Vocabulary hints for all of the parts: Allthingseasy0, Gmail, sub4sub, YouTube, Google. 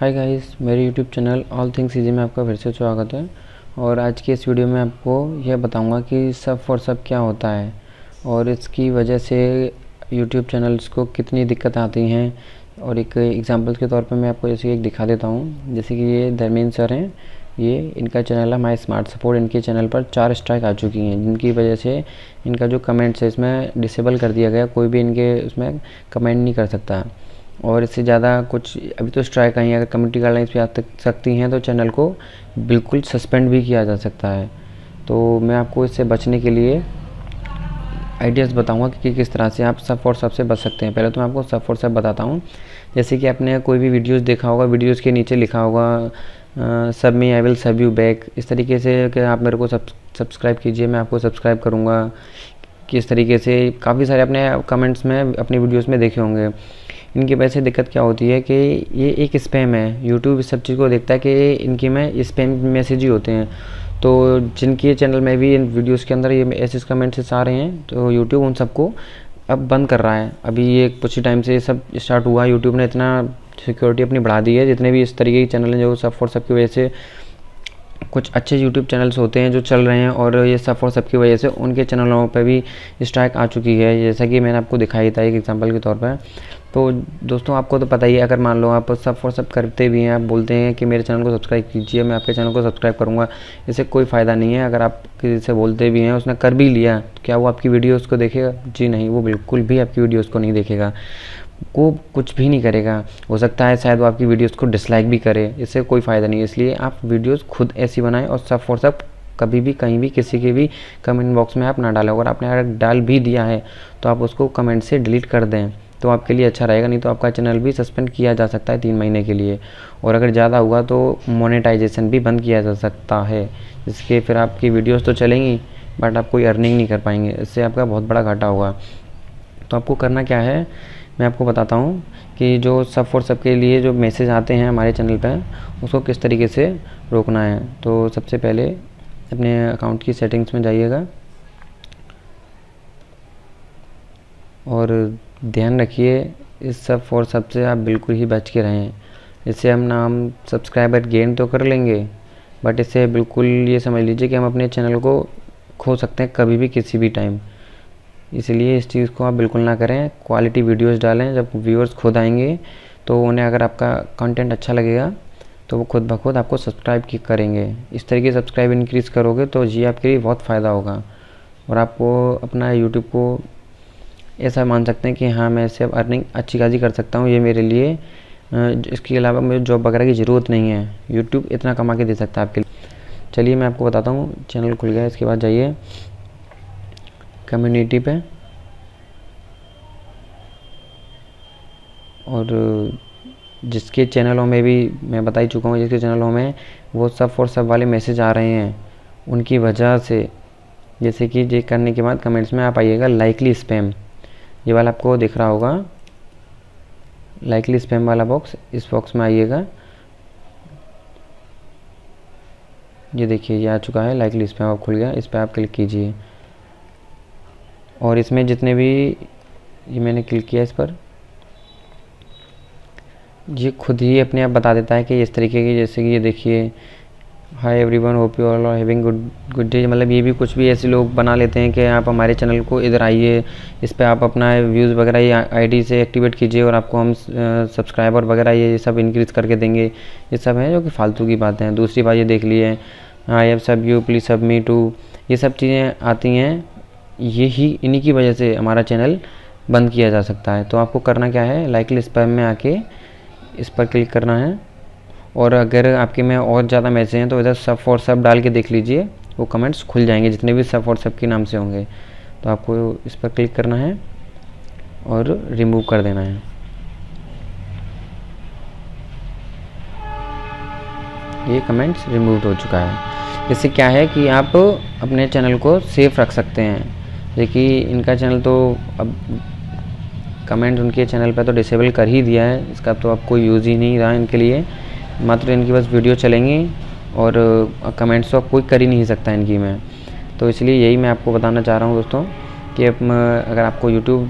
हाय guys, मेरे YouTube channel all things easy में आपका फिर से स्वागत है। और आज की इस वीडियो में आपको यह बताऊंगा कि sub4sub क्या होता है और इसकी वजह से यूट्यूब चैनल्स को कितनी दिक्कत आती हैं। और एक एग्जांपल के तौर पर मैं आपको जैसे एक दिखा देता हूं, जैसे कि ये धर्मेंद्र सर हैं, ये इनका चैनल है माई स्मार्ट सपोर्ट। इनके चैनल पर 4 स्ट्राइक आ चुकी हैं, जिनकी वजह से इनका जो कमेंट्स है इसमें डिसेबल कर दिया गया, कोई भी इनके उसमें कमेंट नहीं कर सकता। और इससे ज़्यादा कुछ अभी तो स्ट्राइक आई है, अगर कम्युनिटी गाइडलाइंस भी आ सकती हैं तो चैनल को बिल्कुल सस्पेंड भी किया जा सकता है। तो मैं आपको इससे बचने के लिए आइडियाज़ बताऊंगा कि किस तरह से आप sub4sub से बच सकते हैं। पहले तो मैं आपको sub4sub बताता हूं। जैसे कि आपने कोई भी वीडियोस देखा होगा, वीडियोस के नीचे लिखा होगा sub me I will sub you back, इस तरीके से कि आप मेरे को सब्सक्राइब कीजिए, मैं आपको सब्सक्राइब करूँगा, किस तरीके से काफ़ी सारे अपने कमेंट्स में अपनी वीडियोज़ में देखे होंगे। इनकी वजह से दिक्कत क्या होती है कि ये एक स्पैम है, यूट्यूब इस सब चीज़ को देखता है कि इनकी में स्पैम मैसेज ही होते हैं। तो जिनके चैनल में भी इन वीडियोस के अंदर ये ऐसे कमेंट्स आ रहे हैं तो यूट्यूब उन सबको अब बंद कर रहा है। अभी ये कुछ ही टाइम से ये सब स्टार्ट हुआ, यूट्यूब ने इतना सिक्योरिटी अपनी बढ़ा दी है। जितने भी इस तरीके के चैनल हैं जो sub4sub की वजह से, कुछ अच्छे यूट्यूब चैनल्स होते हैं जो चल रहे हैं और ये sub4sub की वजह से उनके चैनलों पर भी स्ट्राइक आ चुकी है, जैसा कि मैंने आपको दिखाई था एक एग्जांपल के तौर पर। तो दोस्तों, आपको तो पता ही है, अगर मान लो आप sub4sub करते भी हैं, आप बोलते हैं कि मेरे चैनल को सब्सक्राइब कीजिए, मैं आपके चैनल को सब्सक्राइब करूँगा, इससे कोई फ़ायदा नहीं है। अगर आप किसी से बोलते भी हैं, उसने कर भी लिया, तो क्या वो आपकी वीडियोज़ को देखेगा? जी नहीं, वो बिल्कुल भी आपकी वीडियोज़ को नहीं देखेगा, को कुछ भी नहीं करेगा। हो सकता है शायद वो आपकी वीडियोस को डिसलाइक भी करे, इससे कोई फ़ायदा नहीं है। इसलिए आप वीडियोस खुद ऐसी बनाएं और sub4sub कभी भी कहीं भी किसी के भी कमेंट बॉक्स में आप ना डालें। अगर आपने अगर डाल भी दिया है तो आप उसको कमेंट से डिलीट कर दें, तो आपके लिए अच्छा रहेगा, नहीं तो आपका चैनल भी सस्पेंड किया जा सकता है 3 महीने के लिए। और अगर ज़्यादा हुआ तो मोनेटाइजेशन भी बंद किया जा सकता है, जिसके फिर आपकी वीडियोज़ तो चलेंगी बट आप कोई अर्निंग नहीं कर पाएंगे, इससे आपका बहुत बड़ा घाटा होगा। तो आपको करना क्या है मैं आपको बताता हूँ कि जो sub4sub के लिए जो मैसेज आते हैं हमारे चैनल पर, उसको किस तरीके से रोकना है। तो सबसे पहले अपने अकाउंट की सेटिंग्स में जाइएगा और ध्यान रखिए इस sub4sub से आप बिल्कुल ही बच के रहें। इससे हम नाम सब्सक्राइबर गेन तो कर लेंगे बट इससे बिल्कुल ये समझ लीजिए कि हम अपने चैनल को खो सकते हैं कभी भी किसी भी टाइम, इसलिए इस चीज़ को आप बिल्कुल ना करें। क्वालिटी वीडियोस डालें, जब व्यूअर्स खुद आएंगे तो उन्हें अगर आपका कंटेंट अच्छा लगेगा तो वो खुद ब खुद आपको सब्सक्राइब की करेंगे। इस तरीके सब्सक्राइब इंक्रीज करोगे तो ये आपके लिए बहुत फ़ायदा होगा और आपको अपना यूट्यूब को ऐसा मान सकते हैं कि हाँ, मैं इससे अब अर्निंग अच्छी खासी कर सकता हूँ, ये मेरे लिए, इसके अलावा मुझे जॉब वगैरह की ज़रूरत नहीं है, यूट्यूब इतना कमा के दे सकता है आपके लिए। चलिए मैं आपको बताता हूँ, चैनल खुल गया, इसके बाद जाइए कम्युनिटी पे और जिसके चैनलों में भी मैं बता ही चुका हूँ, जिसके चैनलों में वो sub4sub वाले मैसेज आ रहे हैं उनकी वजह से, जैसे कि ये करने के बाद कमेंट्स में आप आइएगा लाइकली स्पैम, ये वाला आपको दिख रहा होगा, लाइकली स्पैम वाला बॉक्स, इस बॉक्स में आइएगा। ये देखिए, ये आ चुका है लाइकली स्पैम, आप खुल गया, इस पर आप क्लिक कीजिए। और इसमें जितने भी, ये मैंने क्लिक किया इस पर, ये खुद ही अपने आप बता देता है कि इस तरीके की, जैसे कि ये देखिए, hi everyone, hope you all are having good day, मतलब ये भी कुछ भी ऐसे लोग बना लेते हैं कि आप हमारे चैनल को इधर आइए, इस पर आप अपना व्यूज़ वगैरह ये आईडी से एक्टिवेट कीजिए और आपको हम सब्सक्राइबर वगैरह ये सब इंक्रीज़ करके देंगे। ये सब है जो कि फ़ालतू की बातें हैं। दूसरी बात ये देख लिए, आई सब यू प्लीज़ सब मी टू, ये सब चीज़ें आती हैं, ये ही इन्हीं की वजह से हमारा चैनल बंद किया जा सकता है। तो आपको करना क्या है, लाइकली स्पैम में आके इस पर क्लिक करना है और अगर आपके में और ज़्यादा मैसेज हैं तो इधर sub4sub डाल के देख लीजिए, वो कमेंट्स खुल जाएंगे जितने भी sub4sub के नाम से होंगे। तो आपको इस पर क्लिक करना है और रिमूव कर देना है। ये कमेंट्स रिमूव हो चुका है। इससे क्या है कि आप अपने चैनल को सेफ रख सकते हैं। देखिए, इनका चैनल तो अब कमेंट उनके चैनल पर तो डिसेबल कर ही दिया है, इसका तो अब कोई यूज़ ही नहीं रहा इनके लिए, मात्र इनकी बस वीडियो चलेंगी और कमेंट्स तो अब कोई कर ही नहीं सकता इनकी में। तो इसलिए यही मैं आपको बताना चाह रहा हूँ दोस्तों कि अगर आपको यूट्यूब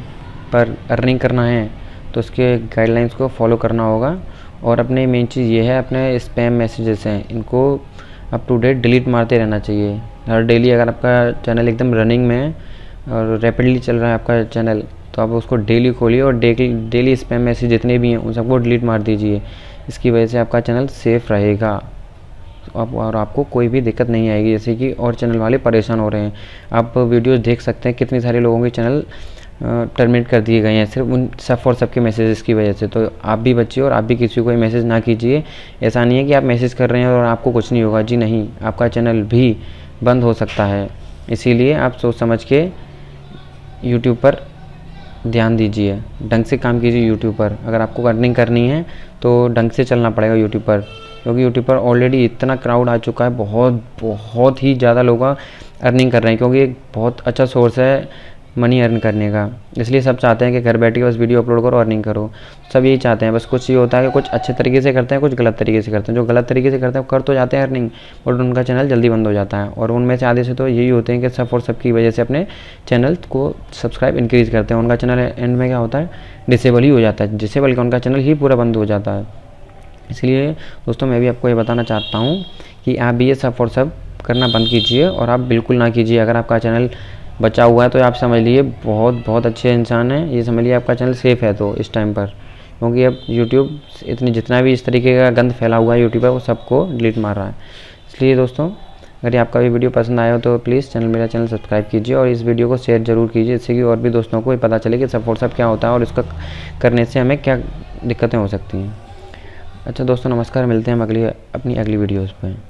पर अर्निंग करना है तो उसके गाइडलाइंस को फॉलो करना होगा और अपने मेन चीज़ ये है, अपने स्पैम मैसेजेस हैं इनको अप टू डेट डिलीट मारते रहना चाहिए हर डेली। अगर आपका चैनल एकदम रनिंग में है और रैपिडली चल रहा है आपका चैनल, तो आप उसको डेली खोलिए और डेली स्पैम मैसेज जितने भी हैं उन सबको डिलीट मार दीजिए। इसकी वजह से आपका चैनल सेफ़ रहेगा और आपको कोई भी दिक्कत नहीं आएगी, जैसे कि और चैनल वाले परेशान हो रहे हैं। आप वीडियोस देख सकते हैं कितने सारे लोगों के चैनल टर्मिनेट कर दिए गए हैं सिर्फ उन sub4sub के मैसेजेस की वजह से। तो आप भी बचिए और आप भी किसी को मैसेज ना कीजिए। ऐसा नहीं है कि आप मैसेज कर रहे हैं और आपको कुछ नहीं होगा, जी नहीं, आपका चैनल भी बंद हो सकता है। इसीलिए आप सोच समझ के यूट्यूब पर ध्यान दीजिए, ढंग से काम कीजिए यूट्यूब पर। अगर आपको अर्निंग करनी है तो ढंग से चलना पड़ेगा यूट्यूब पर, क्योंकि यूट्यूब पर ऑलरेडी इतना क्राउड आ चुका है, बहुत ही ज़्यादा लोग अर्निंग कर रहे हैं, क्योंकि एक बहुत अच्छा सोर्स है मनी अर्न करने का। इसलिए सब चाहते हैं कि घर बैठे बस वीडियो अपलोड करो, अर्निंग करो, सब यही चाहते हैं। बस कुछ ये होता है कि कुछ अच्छे तरीके से करते हैं, कुछ गलत तरीके से करते हैं। जो गलत तरीके से करते हैं वो कर तो जाते हैं अर्निंग, बट उनका चैनल जल्दी बंद हो जाता है। और उनमें से आधे से तो यही होते हैं कि sub4sub की वजह से अपने चैनल को सब्सक्राइब इंक्रीज़ करते हैं, उनका चैनल एंड में क्या होता है, डिसेबल ही हो जाता है, डिसेबल का उनका चैनल ही पूरा बंद हो जाता है। इसलिए दोस्तों मैं भी आपको ये बताना चाहता हूँ कि आप भी ये sub4sub करना बंद कीजिए और आप बिल्कुल ना कीजिए। अगर आपका चैनल बचा हुआ है तो आप समझ लीजिए बहुत अच्छे इंसान हैं, ये समझ लीजिए आपका चैनल सेफ़ है तो इस टाइम पर, क्योंकि अब यूट्यूब इतनी जितना भी इस तरीके का गंद फैला हुआ है यूट्यूब पर, वो सबको डिलीट मार रहा है। इसलिए दोस्तों अगर आपका भी वीडियो पसंद आया हो तो प्लीज़ मेरा चैनल सब्सक्राइब कीजिए और इस वीडियो को शेयर ज़रूर कीजिए, जिससे कि और भी दोस्तों को पता चले कि sub4sub क्या होता है और इसका करने से हमें क्या दिक्कतें हो सकती हैं। अच्छा दोस्तों नमस्कार, मिलते हैं हम अपनी अगली वीडियोज़ पर।